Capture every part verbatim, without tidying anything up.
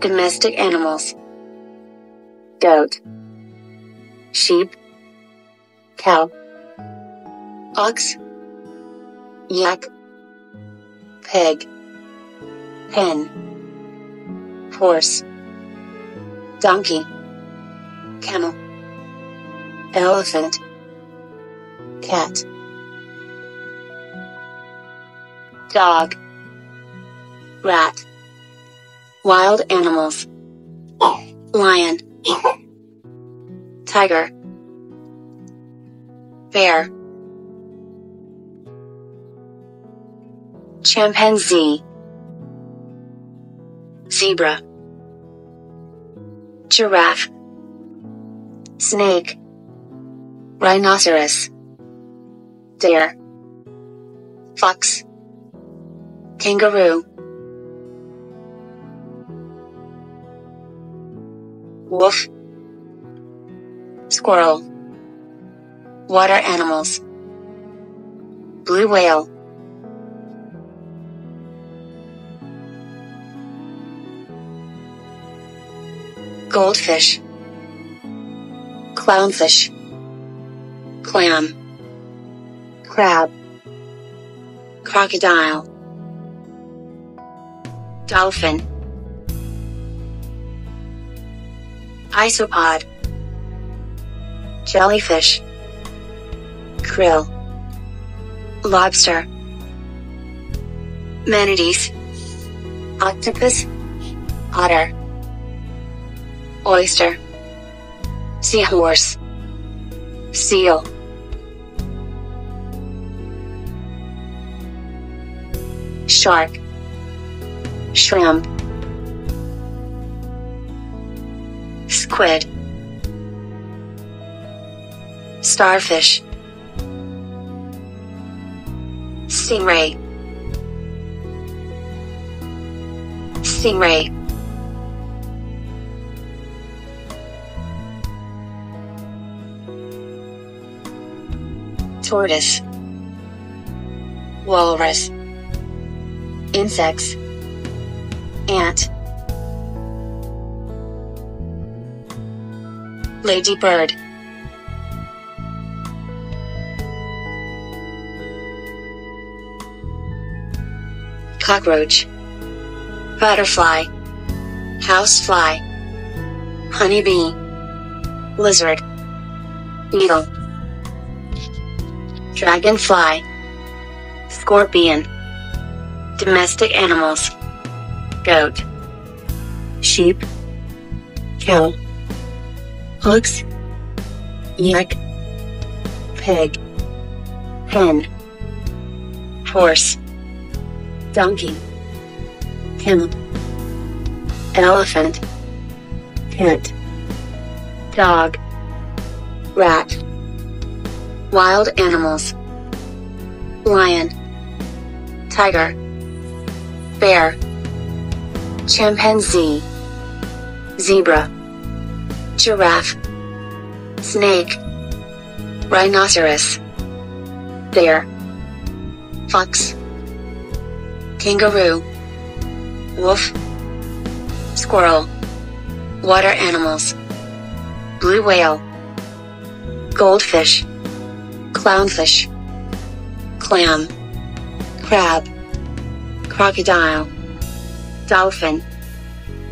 Domestic animals: goat, sheep, cow, ox, yak, pig, hen, horse, donkey, camel, elephant, cat, dog, rat. Wild animals: lion, tiger, bear, chimpanzee, zebra, giraffe, snake, rhinoceros, deer, fox, kangaroo. Wolf, squirrel. Water animals: blue whale. Goldfish, clownfish, clam, crab, crocodile, dolphin. Isopod, jellyfish, krill, lobster, manatees, octopus, otter, oyster, seahorse, seal. Shark, shrimp, squid, starfish, stingray, stingray, tortoise, walrus, insects, ant, ladybird. Cockroach, butterfly, housefly, honeybee, lizard, beetle, dragonfly, scorpion. Domestic animals: goat, sheep, cow, ox, yak, pig, hen, horse, donkey, camel, elephant, cat, dog, rat. Wild animals: lion, tiger, bear, chimpanzee, zebra, giraffe, snake, rhinoceros, bear, fox, kangaroo, wolf, squirrel. Water animals: blue whale, goldfish, clownfish, clam, crab, crocodile, dolphin,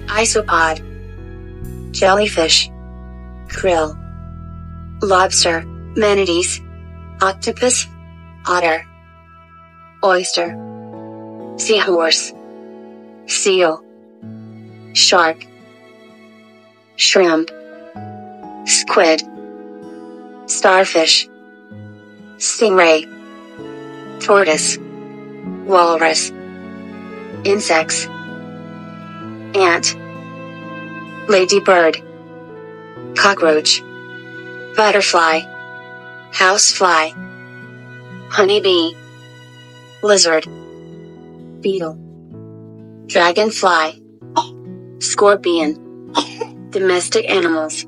isopod, jellyfish, krill, lobster, manatees, octopus, otter, oyster, seahorse, seal, shark, shrimp, squid, starfish, stingray, tortoise, walrus, insects, ant, ladybird, cockroach, butterfly, housefly, honeybee, lizard, beetle, dragonfly, scorpion. Domestic animals: